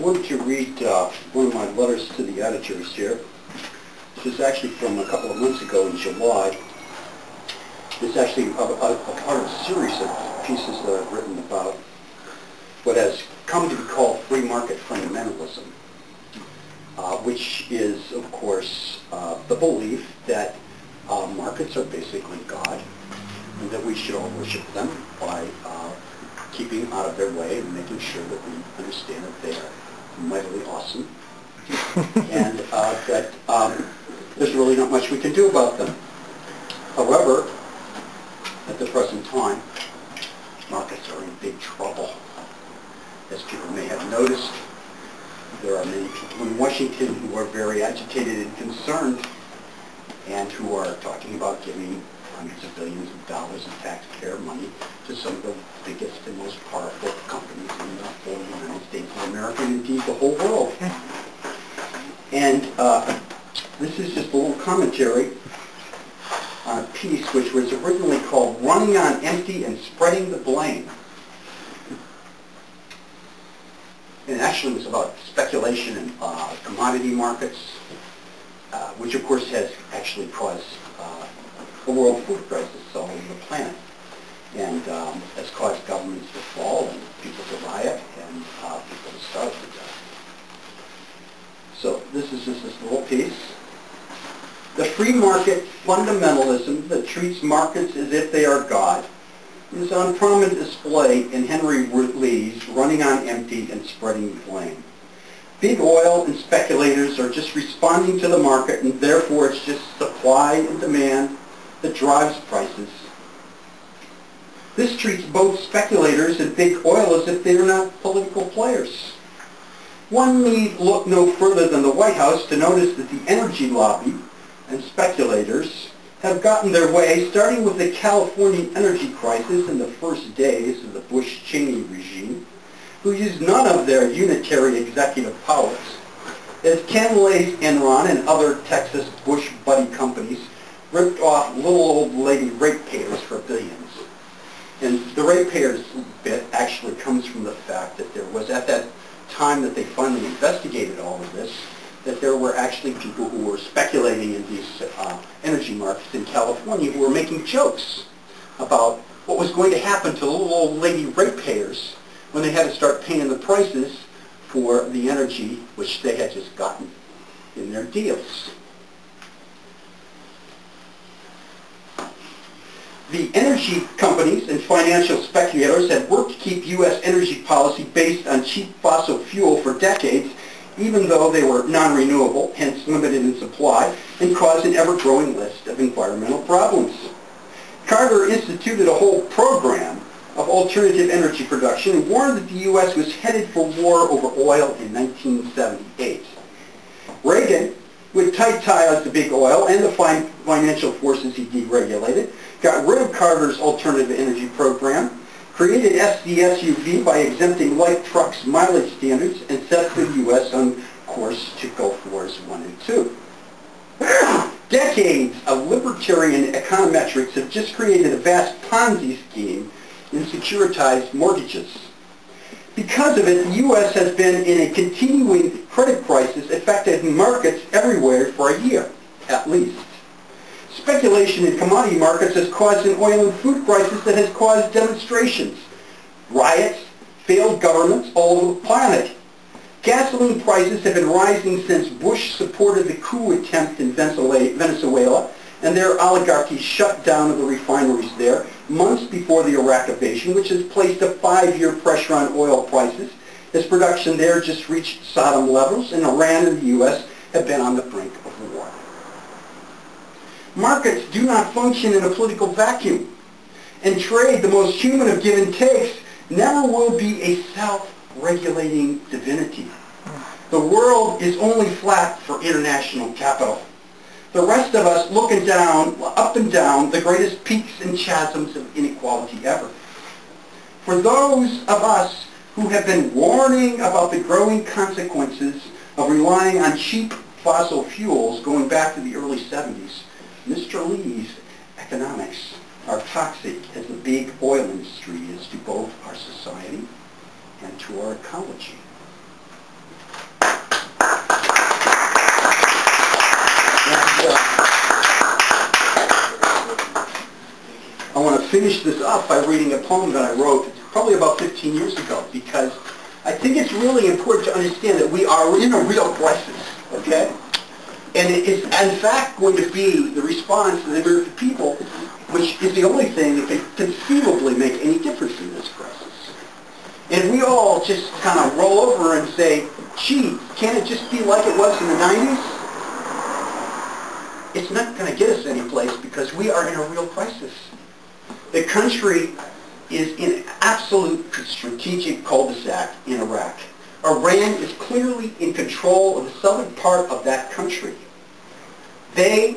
I wanted to read one of my letters to the editors here. This is actually from a couple of months ago in July. It's actually a part of a series of pieces that I've written about what has come to be called free market fundamentalism, which is, of course, the belief that markets are basically God and that we should all worship them by keeping out of their way and making sure that we understand that they are mightily awesome and that there's really not much we can do about them. However, at the present time, markets are in big trouble. As people may have noticed, there are many people in Washington who are very agitated and concerned and who are talking about giving hundreds of billions of dollars in taxpayer money to some of the biggest and most powerful companies in the whole United States of America and indeed the whole world. And this is just a little commentary on a piece which was originally called Running on Empty and Spreading the Blame. And actually it was about speculation in commodity markets, which of course has actually caused a world food crisis all over the planet, and has caused governments to fall and people to riot and people to starve to death. So this is just this little piece. The free market fundamentalism that treats markets as if they are God is on prominent display in Henry Ruth Lee's Running on Empty and Spreading the Blame. Big oil and speculators are just responding to the market, and therefore it's just supply and demand that drives prices. This treats both speculators and big oil as if they are not political players. One need look no further than the White House to notice that the energy lobby and speculators have gotten their way, starting with the California energy crisis in the first days of the Bush-Cheney regime, who used none of their unitary executive powers, as Ken Lay's Enron and other Texas Bush buddy companies ripped off little old lady ratepayers for billions. And the ratepayers bit actually comes from the fact that there was, at that time that they finally investigated all of this, that there were actually people who were speculating in these energy markets in California who were making jokes about what was going to happen to the little old lady ratepayers when they had to start paying the prices for the energy which they had just gotten in their deals. The energy companies and financial speculators had worked to keep U.S. energy policy based on cheap fossil fuel for decades, even though they were non-renewable, hence limited in supply, and caused an ever-growing list of environmental problems. Carter instituted a whole program of alternative energy production and warned that the U.S. was headed for war over oil in 1978. Reagan, with tight ties to big oil and the financial forces he deregulated, got rid of Carter's alternative energy program, created SDSUV by exempting light trucks' mileage standards, and set the U.S. on course to Gulf Wars 1 and 2. Decades of libertarian econometrics have just created a vast Ponzi scheme in securitized mortgages. Because of it, the U.S. has been in a continuing credit crisis affecting markets everywhere for a year, at least. Speculation in commodity markets has caused an oil and food crisis that has caused demonstrations, riots, failed governments all over the planet. Gasoline prices have been rising since Bush supported the coup attempt in Venezuela and their oligarchy's shutdown of the refineries there months before the Iraq invasion, which has placed a 5-year pressure on oil prices as production there just reached Sodom levels, and Iran and the U.S. have been on the brink of war. Markets do not function in a political vacuum, and trade, the most human of give and takes, never will be a self-regulating divinity. The world is only flat for international capital. The rest of us looking down, up and down, the greatest peaks and chasms of inequality ever. For those of us who have been warning about the growing consequences of relying on cheap fossil fuels going back to the early 70s, Mr. Lee's economics are toxic as the big oil industry is to both our society and to our ecology. finish this up by reading a poem that I wrote probably about 15 years ago, because I think it's really important to understand that we are in a real crisis, okay? And it is, in fact, going to be the response of the American people, which is the only thing that can conceivably make any difference in this crisis. And we all just kind of roll over and say, gee, can't it just be like it was in the 90s? It's not going to get us anyplace, because we are in a real crisis. The country is in absolute strategic cul-de-sac in Iraq. Iran is clearly in control of the southern part of that country. They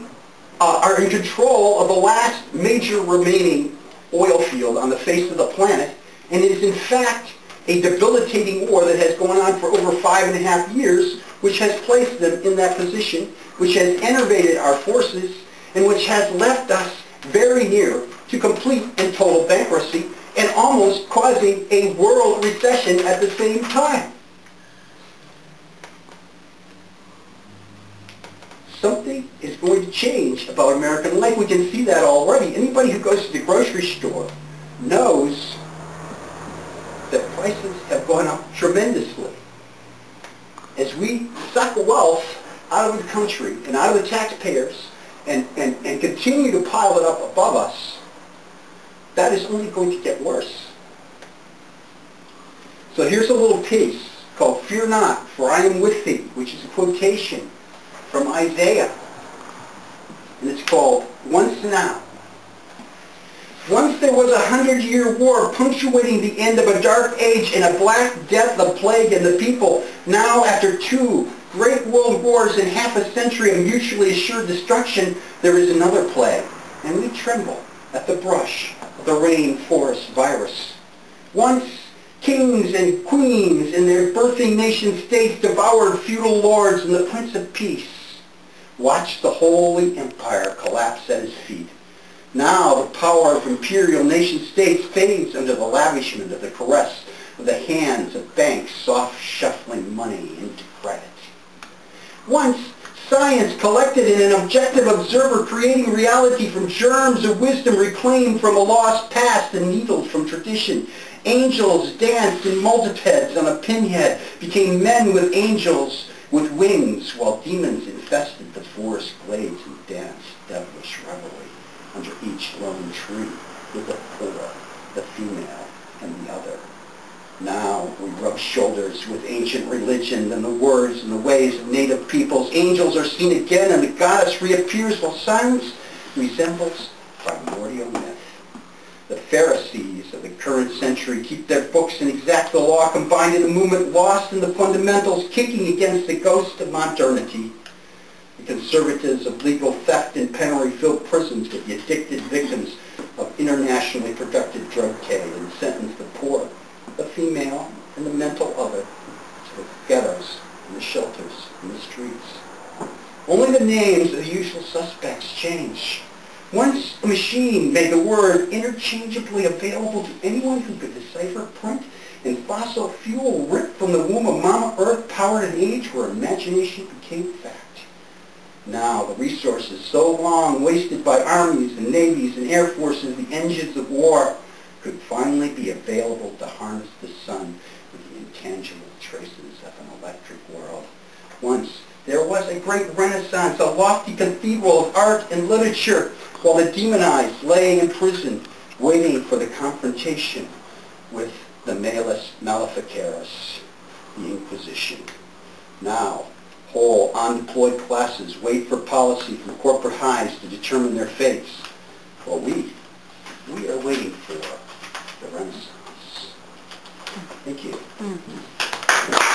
are in control of the last major remaining oil field on the face of the planet, and it is in fact a debilitating war that has gone on for over 5.5 years, which has placed them in that position, which has enervated our forces, and which has left us very near to complete and total bankruptcy, and almost causing a world recession at the same time. Something is going to change about American life. We can see that already. Anybody who goes to the grocery store knows that prices have gone up tremendously. As we suck wealth out of the country and out of the taxpayers and continue to pile it up above us, that is only going to get worse. So here's a little piece called "Fear Not, for I am with thee," which is a quotation from Isaiah. And it's called "Once Now." Once there was 100-year war punctuating the end of a dark age and a black death, the plague, and the people. Now, after 2 great world wars and 1/2 century of mutually assured destruction, there is another plague. And we tremble at the brush of the rainforest virus. Once kings and queens in their birthing nation-states devoured feudal lords, and the Prince of Peace watched the holy empire collapse at his feet. Now the power of imperial nation-states fades under the lavishment of the caress of the hands of banks soft shuffling money into credit. Once science collected in an objective observer, creating reality from germs of wisdom reclaimed from a lost past and needles from tradition. Angels danced in multipeds on a pinhead, became men with angels with wings, while demons infested the forest glades and danced devilish revelry under each lone tree with the poor, the female, and the other. Now we rub shoulders with ancient religion and the words and the ways of native peoples. Angels are seen again, and the goddess reappears, while silence resembles primordial myth. The Pharisees of the current century keep their books and exact the law, combined in a movement lost in the fundamentals, kicking against the ghost of modernity. The conservatives of legal theft and penury fill prisons with the addicted victims of internationally productive drug trade, and sentence the poor, the female, and the mental other to the ghettos and the shelters and the streets. Only the names of the usual suspects change. Once a machine made the word interchangeably available to anyone who could decipher print, and fossil fuel ripped from the womb of Mama Earth powered an age where imagination became fact. Now the resources so long wasted by armies and navies and air forces, the engines of war, could finally be available to harness the sun with the intangible traces of an electric world. Once there was a great renaissance, a lofty cathedral of art and literature, while the demonized lay in prison, waiting for the confrontation with the malus maleficaris, the Inquisition. Now whole unemployed classes wait for policy from corporate hives to determine their fates, while we are waiting for the Renaissance. Thank you. Mm-hmm.